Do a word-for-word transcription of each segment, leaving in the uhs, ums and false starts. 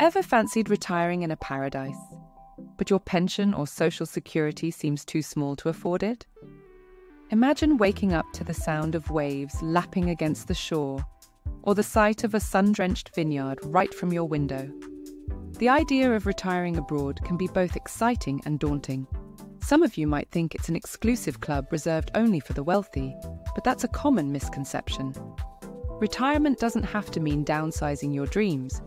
Ever fancied retiring in a paradise, but your pension or social security seems too small to afford it? Imagine waking up to the sound of waves lapping against the shore, or the sight of a sun-drenched vineyard right from your window. The idea of retiring abroad can be both exciting and daunting. Some of you might think it's an exclusive club reserved only for the wealthy, but that's a common misconception. Retirement doesn't have to mean downsizing your dreams.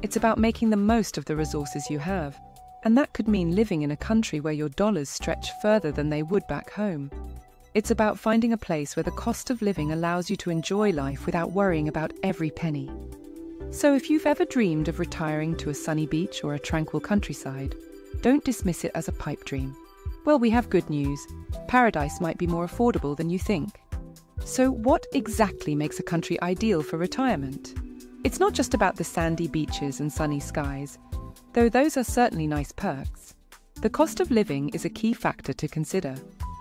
It's about making the most of the resources you have, and that could mean living in a country where your dollars stretch further than they would back home. It's about finding a place where the cost of living allows you to enjoy life without worrying about every penny. So if you've ever dreamed of retiring to a sunny beach or a tranquil countryside, don't dismiss it as a pipe dream. Well, we have good news. Paradise might be more affordable than you think. So what exactly makes a country ideal for retirement? It's not just about the sandy beaches and sunny skies, though those are certainly nice perks. The cost of living is a key factor to consider.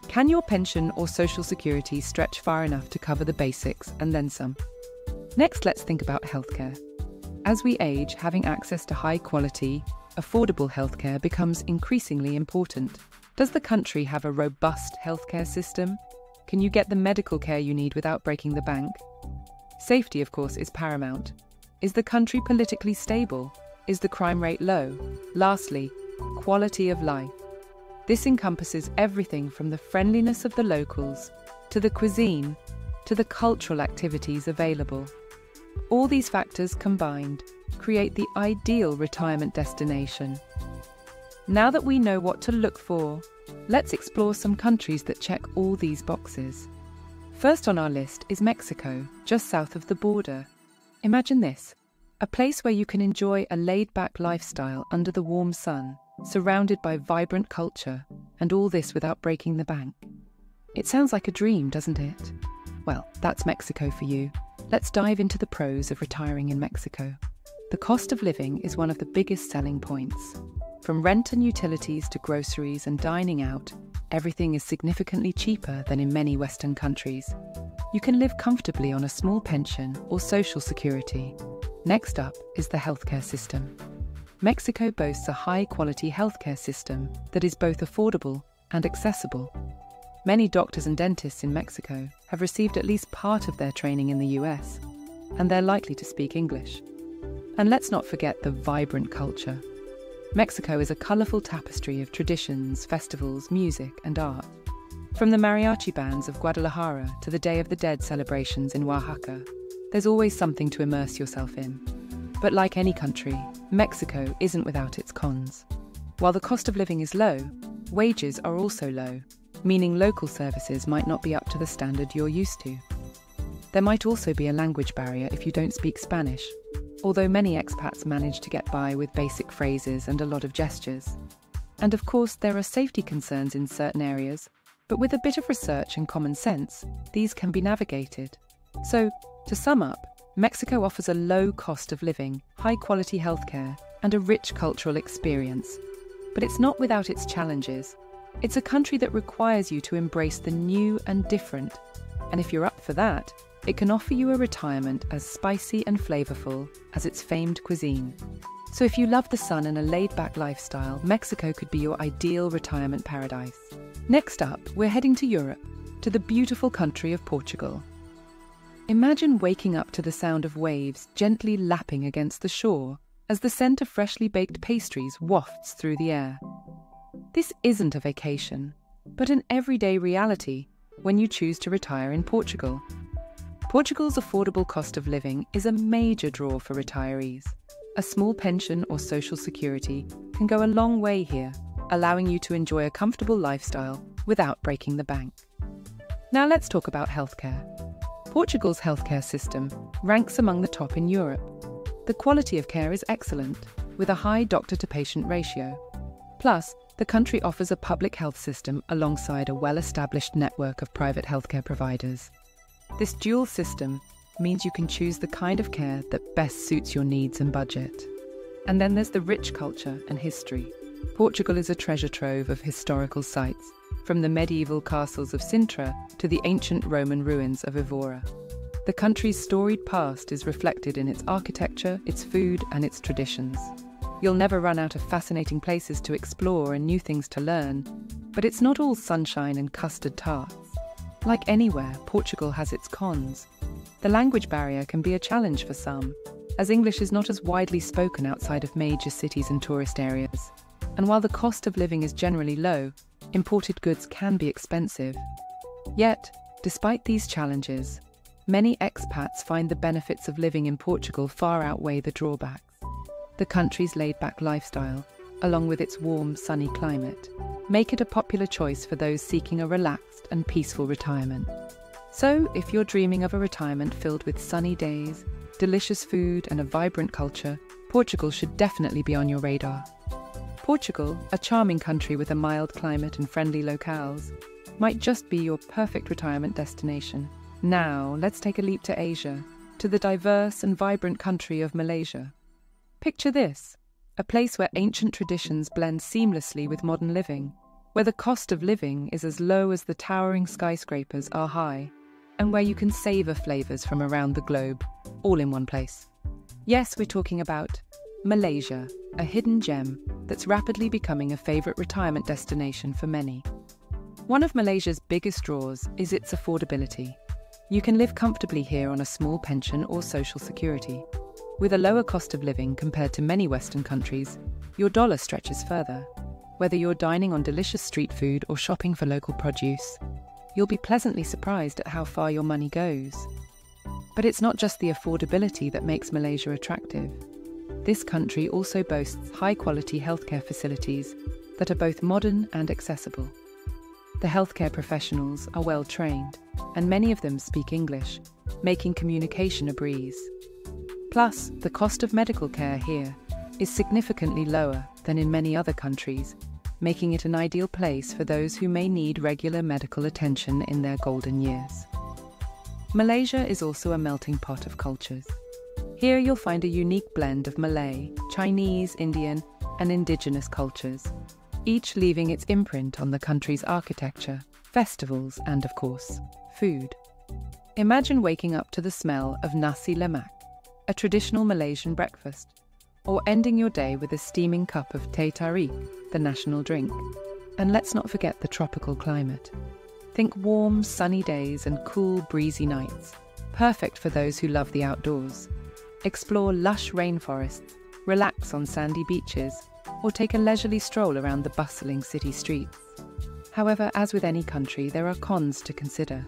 Can your pension or social security stretch far enough to cover the basics and then some? Next, let's think about healthcare. As we age, having access to high-quality, affordable healthcare becomes increasingly important. Does the country have a robust healthcare system? Can you get the medical care you need without breaking the bank? Safety, of course, is paramount. Is the country politically stable? Is the crime rate low? Lastly, quality of life. This encompasses everything from the friendliness of the locals, to the cuisine, to the cultural activities available. All these factors combined create the ideal retirement destination. Now that we know what to look for, let's explore some countries that check all these boxes. First on our list is Mexico, just south of the border. Imagine this, a place where you can enjoy a laid-back lifestyle under the warm sun, surrounded by vibrant culture, and all this without breaking the bank. It sounds like a dream, doesn't it? Well, that's Mexico for you. Let's dive into the pros of retiring in Mexico. The cost of living is one of the biggest selling points. From rent and utilities to groceries and dining out, everything is significantly cheaper than in many Western countries. You can live comfortably on a small pension or social security. Next up is the healthcare system. Mexico boasts a high-quality healthcare system that is both affordable and accessible. Many doctors and dentists in Mexico have received at least part of their training in the U S, and they're likely to speak English. And let's not forget the vibrant culture. Mexico is a colorful tapestry of traditions, festivals, music, and art. From the mariachi bands of Guadalajara to the Day of the Dead celebrations in Oaxaca, there's always something to immerse yourself in. But like any country, Mexico isn't without its cons. While the cost of living is low, wages are also low, meaning local services might not be up to the standard you're used to. There might also be a language barrier if you don't speak Spanish, although many expats manage to get by with basic phrases and a lot of gestures. And of course, there are safety concerns in certain areas, but with a bit of research and common sense, these can be navigated. So, to sum up, Mexico offers a low cost of living, high-quality healthcare, and a rich cultural experience. But it's not without its challenges. It's a country that requires you to embrace the new and different. And if you're up for that, it can offer you a retirement as spicy and flavorful as its famed cuisine. So if you love the sun and a laid-back lifestyle, Mexico could be your ideal retirement paradise. Next up, we're heading to Europe, to the beautiful country of Portugal. Imagine waking up to the sound of waves gently lapping against the shore as the scent of freshly baked pastries wafts through the air. This isn't a vacation, but an everyday reality when you choose to retire in Portugal. Portugal's affordable cost of living is a major draw for retirees. A small pension or social security can go a long way here, allowing you to enjoy a comfortable lifestyle without breaking the bank. Now let's talk about healthcare. Portugal's healthcare system ranks among the top in Europe. The quality of care is excellent, with a high doctor-to-patient ratio. Plus, the country offers a public health system alongside a well-established network of private healthcare providers. This dual system means you can choose the kind of care that best suits your needs and budget. And then there's the rich culture and history. Portugal is a treasure trove of historical sites, from the medieval castles of Sintra to the ancient Roman ruins of Evora. The country's storied past is reflected in its architecture, its food, and its traditions. You'll never run out of fascinating places to explore and new things to learn, but it's not all sunshine and custard tarts. Like anywhere, Portugal has its cons. The language barrier can be a challenge for some, as English is not as widely spoken outside of major cities and tourist areas. And while the cost of living is generally low, imported goods can be expensive. Yet, despite these challenges, many expats find the benefits of living in Portugal far outweigh the drawbacks. The country's laid-back lifestyle, along with its warm, sunny climate, make it a popular choice for those seeking a relaxed and peaceful retirement. So, if you're dreaming of a retirement filled with sunny days, delicious food and a vibrant culture, Portugal should definitely be on your radar. Portugal, a charming country with a mild climate and friendly locales, might just be your perfect retirement destination. Now, let's take a leap to Asia, to the diverse and vibrant country of Malaysia. Picture this, a place where ancient traditions blend seamlessly with modern living, where the cost of living is as low as the towering skyscrapers are high, and where you can savour flavours from around the globe, all in one place. Yes, we're talking about Malaysia, a hidden gem that's rapidly becoming a favourite retirement destination for many. One of Malaysia's biggest draws is its affordability. You can live comfortably here on a small pension or social security. With a lower cost of living compared to many Western countries, your dollar stretches further. Whether you're dining on delicious street food or shopping for local produce, you'll be pleasantly surprised at how far your money goes. But it's not just the affordability that makes Malaysia attractive. This country also boasts high-quality healthcare facilities that are both modern and accessible. The healthcare professionals are well-trained, and many of them speak English, making communication a breeze. Plus, the cost of medical care here is significantly lower than in many other countries, making it an ideal place for those who may need regular medical attention in their golden years. Malaysia is also a melting pot of cultures. Here you'll find a unique blend of Malay, Chinese, Indian, and indigenous cultures, each leaving its imprint on the country's architecture, festivals, and of course, food. Imagine waking up to the smell of nasi lemak, a traditional Malaysian breakfast, or ending your day with a steaming cup of teh tarik, the national drink. And let's not forget the tropical climate. Think warm, sunny days and cool, breezy nights, perfect for those who love the outdoors. Explore lush rainforests, relax on sandy beaches, or take a leisurely stroll around the bustling city streets. However, as with any country, there are cons to consider.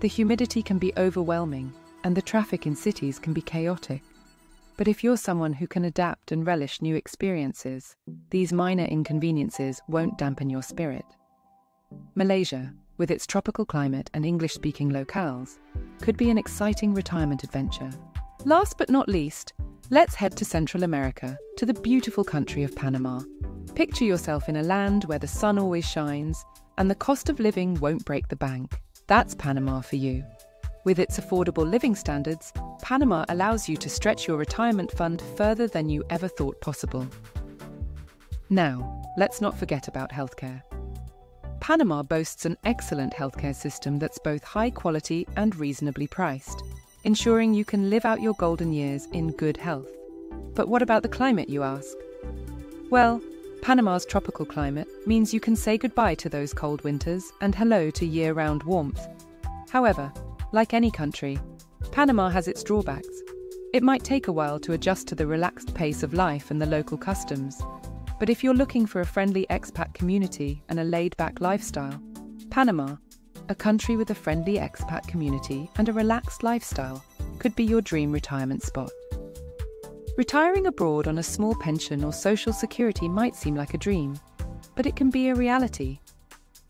The humidity can be overwhelming, and the traffic in cities can be chaotic. But if you're someone who can adapt and relish new experiences, these minor inconveniences won't dampen your spirit. Malaysia, with its tropical climate and English-speaking locales, could be an exciting retirement adventure. Last but not least, let's head to Central America, to the beautiful country of Panama. Picture yourself in a land where the sun always shines and the cost of living won't break the bank. That's Panama for you. With its affordable living standards, Panama allows you to stretch your retirement fund further than you ever thought possible. Now, let's not forget about healthcare. Panama boasts an excellent healthcare system that's both high quality and reasonably priced, ensuring you can live out your golden years in good health. But what about the climate, you ask? Well, Panama's tropical climate means you can say goodbye to those cold winters and hello to year-round warmth. However, like any country, Panama has its drawbacks. It might take a while to adjust to the relaxed pace of life and the local customs. But if you're looking for a friendly expat community and a laid-back lifestyle, Panama, a country with a friendly expat community and a relaxed lifestyle, could be your dream retirement spot. Retiring abroad on a small pension or social security might seem like a dream, but it can be a reality.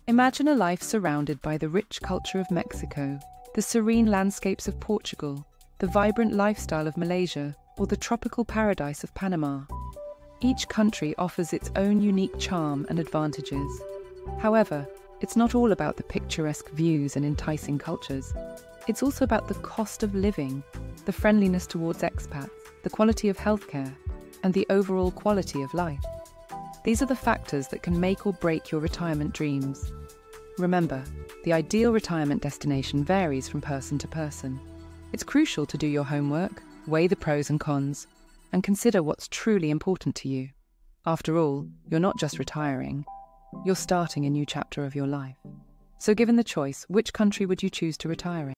Imagine a life surrounded by the rich culture of Mexico, the serene landscapes of Portugal, the vibrant lifestyle of Malaysia, or the tropical paradise of Panama. Each country offers its own unique charm and advantages. However, it's not all about the picturesque views and enticing cultures. It's also about the cost of living, the friendliness towards expats, the quality of healthcare, and the overall quality of life. These are the factors that can make or break your retirement dreams. Remember, the ideal retirement destination varies from person to person. It's crucial to do your homework, weigh the pros and cons, and consider what's truly important to you. After all, you're not just retiring, you're starting a new chapter of your life. So given the choice, which country would you choose to retire in?